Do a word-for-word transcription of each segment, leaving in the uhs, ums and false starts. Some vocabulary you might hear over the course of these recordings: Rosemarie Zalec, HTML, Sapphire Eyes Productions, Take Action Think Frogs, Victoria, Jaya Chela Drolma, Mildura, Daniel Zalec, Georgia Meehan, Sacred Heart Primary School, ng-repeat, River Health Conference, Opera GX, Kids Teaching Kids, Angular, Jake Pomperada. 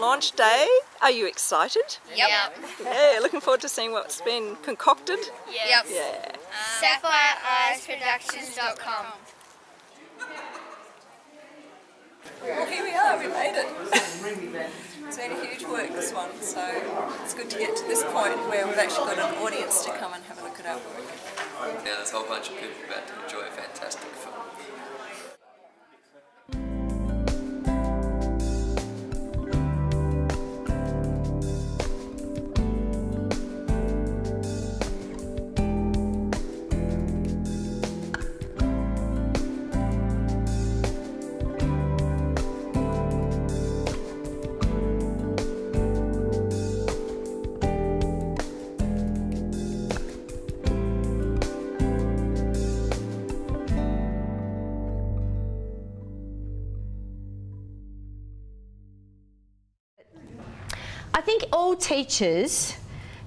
launch day. Are you excited? Yep. Yeah, looking forward to seeing what's been concocted. Yep. yep. Yeah. Um, Sapphire Eyes Productions dot com. Well, here we are, we made it. It's been a huge work, this one, so it's good to get to this point where we've actually got an audience to come and have a look at our work. Yeah, there's a whole bunch of people about to enjoy a fantastic film. I think all teachers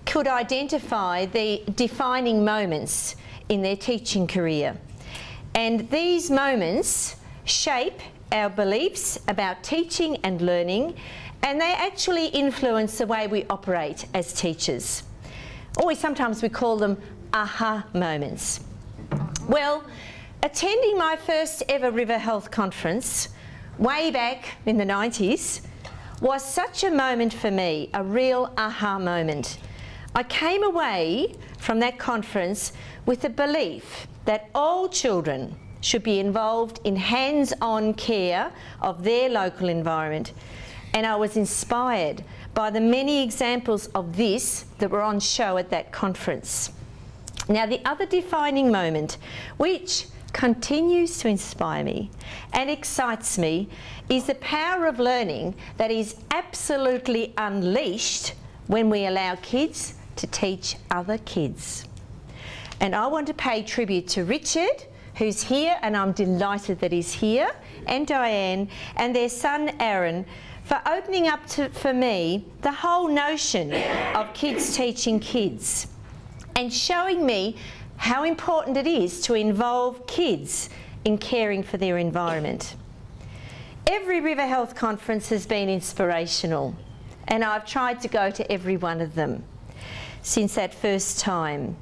could identify the defining moments in their teaching career, and these moments shape our beliefs about teaching and learning, and they actually influence the way we operate as teachers. Or sometimes we call them aha moments. Well, attending my first ever River Health Conference way back in the nineties was such a moment for me, a real aha moment. I came away from that conference with the belief that all children should be involved in hands-on care of their local environment. And I was inspired by the many examples of this that were on show at that conference. Now, the other defining moment, which continues to inspire me and excites me, is the power of learning that is absolutely unleashed when we allow kids to teach other kids. And I want to pay tribute to Richard, who's here, and I'm delighted that he's here, and Diane and their son Aaron, for opening up to, for me, the whole notion of kids teaching kids and showing me how important it is to involve kids in caring for their environment. Every River Health Conference has been inspirational, and I've tried to go to every one of them since that first time.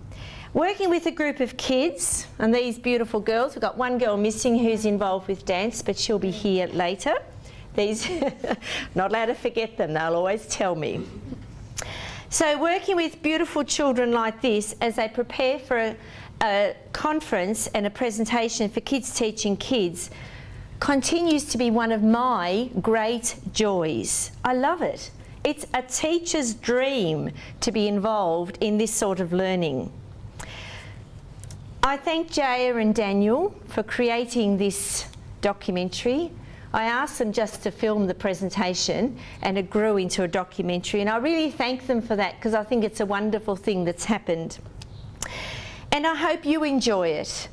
Working with a group of kids and these beautiful girls, we've got one girl missing who's involved with dance, but she'll be here later. These, not allowed to forget them, they'll always tell me. So working with beautiful children like this as they prepare for a, a conference and a presentation for Kids Teaching Kids continues to be one of my great joys. I love it. It's a teacher's dream to be involved in this sort of learning. I thank Jaya and Daniel for creating this documentary. I asked them just to film the presentation, and it grew into a documentary, and I really thank them for that, because I think it's a wonderful thing that's happened. And I hope you enjoy it,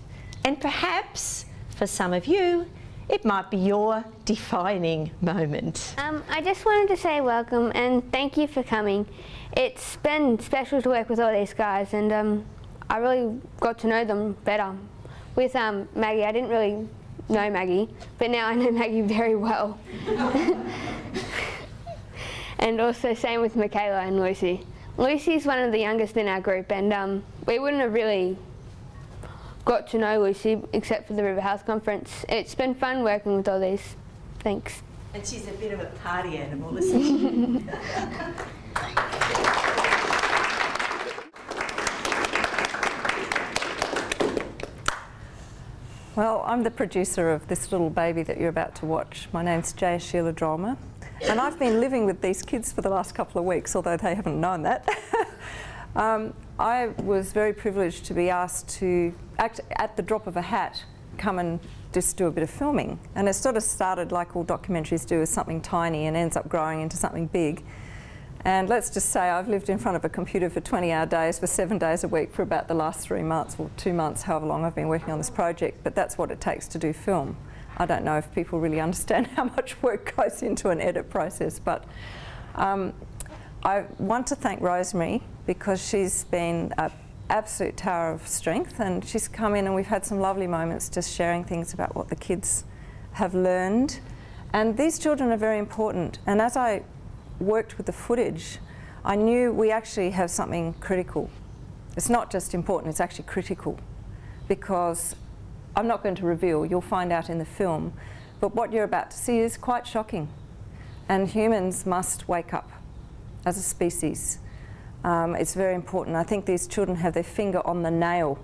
and perhaps for some of you it might be your defining moment. Um, I just wanted to say welcome and thank you for coming. It's been special to work with all these guys, and um, I really got to know them better. With um, Maggie, I didn't really know Maggie, but now I know Maggie very well. And also same with Michaela and Lucy. Lucy's one of the youngest in our group, and um, we wouldn't have really got to know Lucy except for the River Health Conference. It's been fun working with all these. Thanks. And she's a bit of a party animal, isn't she? Well, I'm the producer of this little baby that you're about to watch. My name's Jaya Chela Drolma, and I've been living with these kids for the last couple of weeks, although they haven't known that. um, I was very privileged to be asked to, act at the drop of a hat, come and just do a bit of filming. And it sort of started, like all documentaries do, as something tiny and ends up growing into something big. And let's just say I've lived in front of a computer for twenty hour days, for seven days a week, for about the last three months or two months, however long I've been working on this project. But that's what it takes to do film. I don't know if people really understand how much work goes into an edit process, but um, I want to thank Rosemary, because she's been an absolute tower of strength, and she's come in and we've had some lovely moments just sharing things about what the kids have learned. And these children are very important, and as I worked with the footage, I knew we actually have something critical. It's not just important, it's actually critical, because I'm not going to reveal, you'll find out in the film, but what you're about to see is quite shocking, and humans must wake up as a species. Um, it's very important. I think these children have their finger on the nail,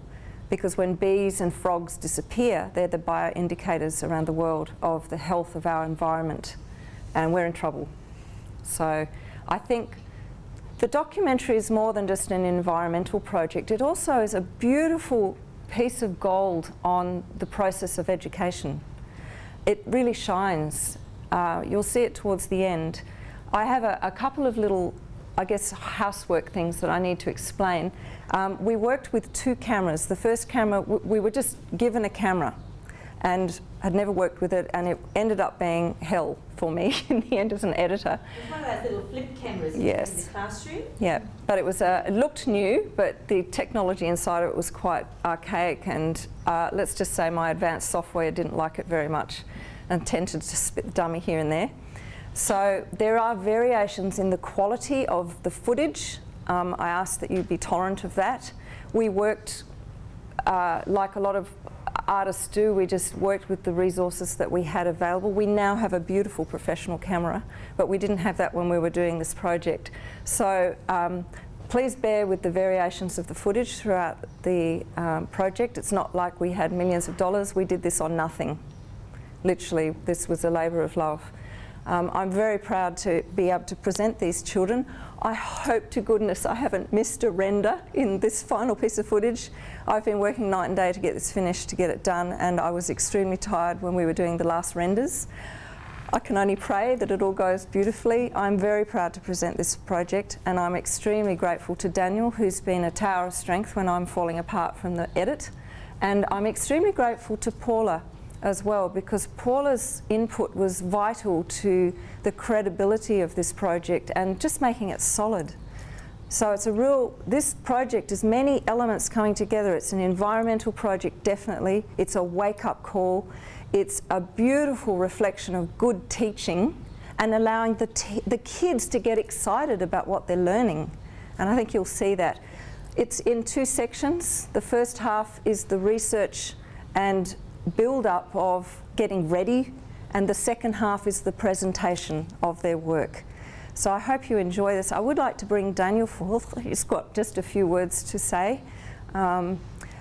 because when bees and frogs disappear, they're the bioindicators around the world of the health of our environment, and we're in trouble. So I think the documentary is more than just an environmental project. It also is a beautiful piece of gold on the process of education. It really shines. Uh, you'll see it towards the end. I have a, a couple of little, I guess, housework things that I need to explain. Um, we worked with two cameras. The first camera, w we were just given a camera and had never worked with it, and it ended up being hell for me in the end as an editor. It's one of those little flip cameras yes. in the classroom. Yeah, but it was uh, it looked new, but the technology inside of it was quite archaic, and uh, let's just say my advanced software didn't like it very much and tended to spit the dummy here and there. So there are variations in the quality of the footage. Um, I ask that you be tolerant of that. We worked, uh, like a lot of artists do, we just worked with the resources that we had available. We now have a beautiful professional camera, but we didn't have that when we were doing this project. So um, please bear with the variations of the footage throughout the um, project. It's not like we had millions of dollars. We did this on nothing. Literally, this was a labour of love. Um, I'm very proud to be able to present these children. I hope to goodness I haven't missed a render in this final piece of footage. I've been working night and day to get this finished, to get it done, and I was extremely tired when we were doing the last renders. I can only pray that it all goes beautifully. I'm very proud to present this project, and I'm extremely grateful to Daniel, who's been a tower of strength when I'm falling apart from the edit, and I'm extremely grateful to Paula as well, because Paula's input was vital to the credibility of this project and just making it solid. So it's a real, this project is many elements coming together. It's an environmental project, definitely. It's a wake-up call. It's a beautiful reflection of good teaching and allowing the, t the kids to get excited about what they're learning. And I think you'll see that. It's in two sections. The first half is the research and build-up of getting ready, and the second half is the presentation of their work. So I hope you enjoy this. I would like to bring Daniel forth. He's got just a few words to say. Um,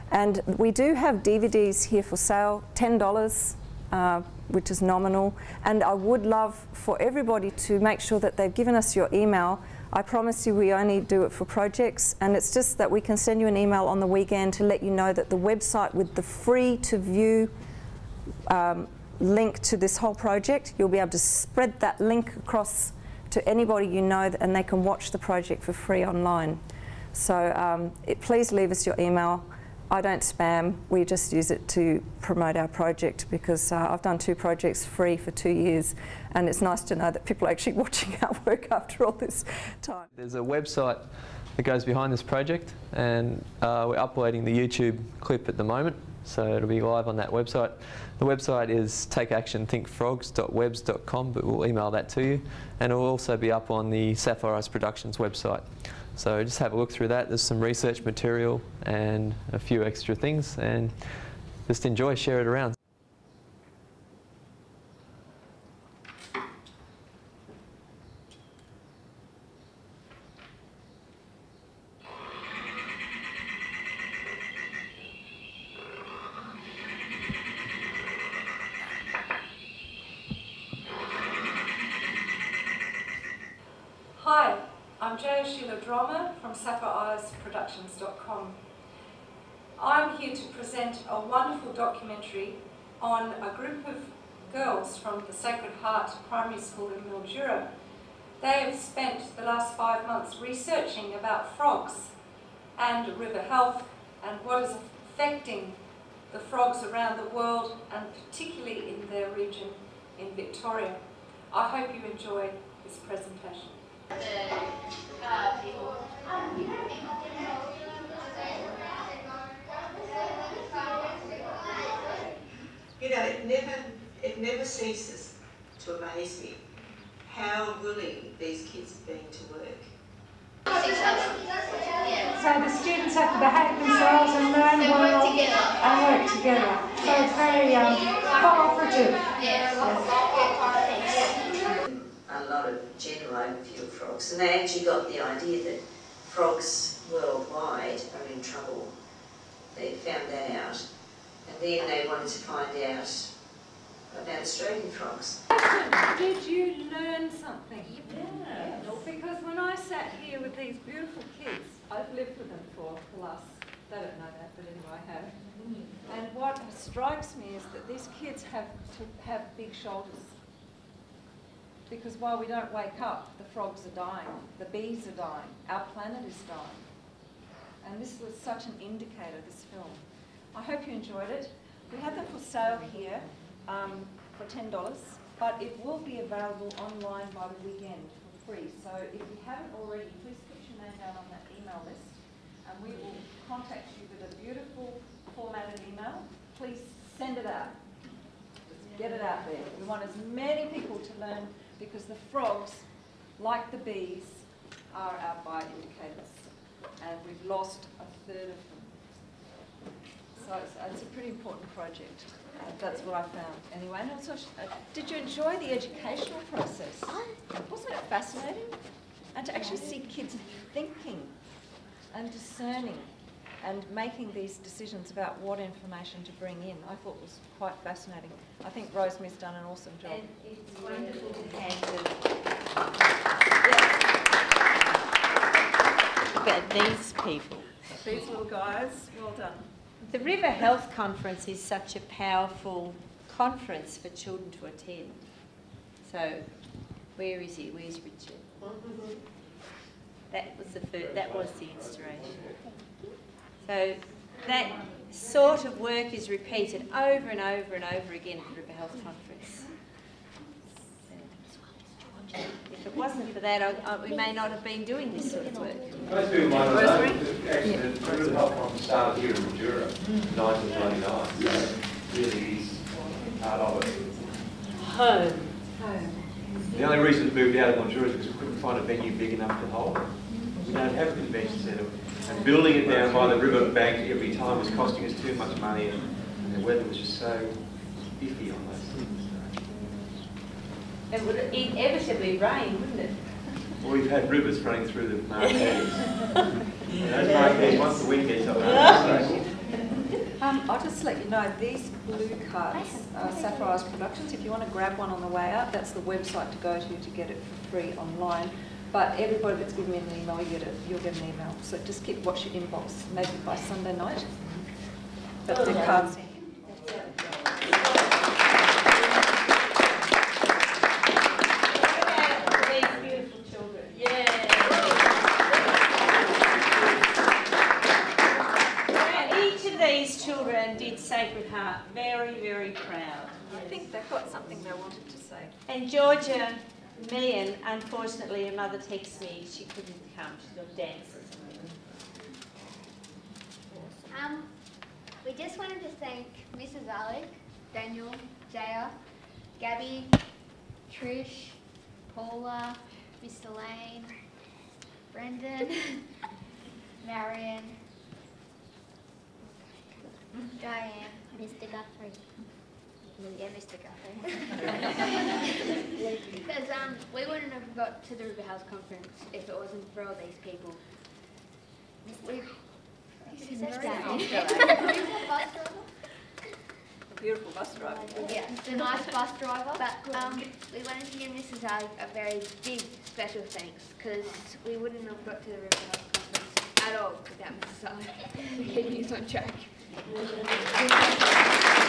and we do have D V Ds here for sale, ten dollars, uh, which is nominal. And I would love for everybody to make sure that they've given us your email. I promise you we only do it for projects, and it's just that we can send you an email on the weekend to let you know that the website with the free to view um, link to this whole project, you'll be able to spread that link across to anybody you know, and they can watch the project for free online. So um, it, please leave us your email. I don't spam, we just use it to promote our project, because uh, I've done two projects free for two years and it's nice to know that people are actually watching our work after all this time. There's a website that goes behind this project, and uh, we're uploading the YouTube clip at the moment, so it'll be live on that website. The website is take action think frogs dot webs dot com, but we'll email that to you, and it'll also be up on the Sapphire Eyes Productions website. So just have a look through that. There's some research material and a few extra things, and just enjoy, share it around. Hi. I'm Jaya Chela Drolma from sapphire eyes productions dot com. I'm here to present a wonderful documentary on a group of girls from the Sacred Heart Primary School in Mildura. They have spent the last five months researching about frogs and river health and what is affecting the frogs around the world, and particularly in their region in Victoria. I hope you enjoy this presentation. The uh, people, um, you know, people can help you around. You know, it never, it never ceases to amaze me how willing these kids have been to work. So the students have to behave themselves and learn well and work together. So it's very um, cooperative. Yes. A lot of general overview of frogs, and they actually got the idea that frogs worldwide are in trouble. They found that out, and then they wanted to find out about Australian frogs. Did you learn something? Yes. Because when I sat here with these beautiful kids, I've lived with them for plus, they don't know that, but anyway I have. And what strikes me is that these kids have to have big shoulders. Because while we don't wake up, the frogs are dying, the bees are dying, our planet is dying. And this was such an indicator, this film. I hope you enjoyed it. We have them for sale here um, for ten dollars, but it will be available online by the weekend for free. So if you haven't already, please put your name down on that email list, and we will contact you with a beautiful formatted email. Please send it out. Just get it out there. We want as many people to learn, because the frogs, like the bees, are our bioindicators, and we've lost a third of them. So it's, it's a pretty important project. That's what I found, anyway. And also, did you enjoy the educational process? Wasn't it fascinating? And to actually see kids thinking and discerning and making these decisions about what information to bring in, I thought was quite fascinating. I think Rosemary's done an awesome job. And it's wonderful to have about these people. These little guys, well done. The River Health Conference is such a powerful conference for children to attend. So, where is he? Where's Richard? Mm-hmm. That was the first, that was the inspiration. So that sort of work is repeated over and over and over again at the River Health Conference. If it wasn't for that, I, I, we may not have been doing this sort of work. Can I do one of those? Actually, the River Health Conference started here in Mildura in nineteen ninety-nine, so really is part of it. Home. Home. The only reason we moved out of Mildura is because we couldn't find a venue big enough to hold it. We don't have a convention centre. And building it down by the river bank every time was costing us too much money, and the weather was just so iffy on those things. It would inevitably rain, wouldn't it? Well, we've had rivers running through the marquees. Those marquees, once the wind gets up, so. um, I'll just let you know, these blue cards are Sapphire Eyes Productions. If you want to grab one on the way out, that's the website to go to to get it for free online. But everybody that's given me an email, you get it, you'll get an email. So just keep watch your inbox, maybe by Sunday night. But the cards. Sacred Heart, very, very proud. I think they've got something they wanted to say. And Georgia Meehan, unfortunately, her mother texted me, she couldn't come, she's got dances. Um, we just wanted to thank Missus Alec, Daniel, Jaya, Gabby, Trish, Paula, Mister Lane, Brendan, Marion, Diane, Mister Guthrie. Yeah, Mister Guthrie. Because um, we wouldn't have got to the River House Conference if it wasn't for all these people. We've He's a beautiful bus driver. Yeah, the nice bus driver. But um, we wanted to give Missus Alec a very big special thanks, because we wouldn't have got to the River House Conference at all without Missus Alec. He's on track. Thank you.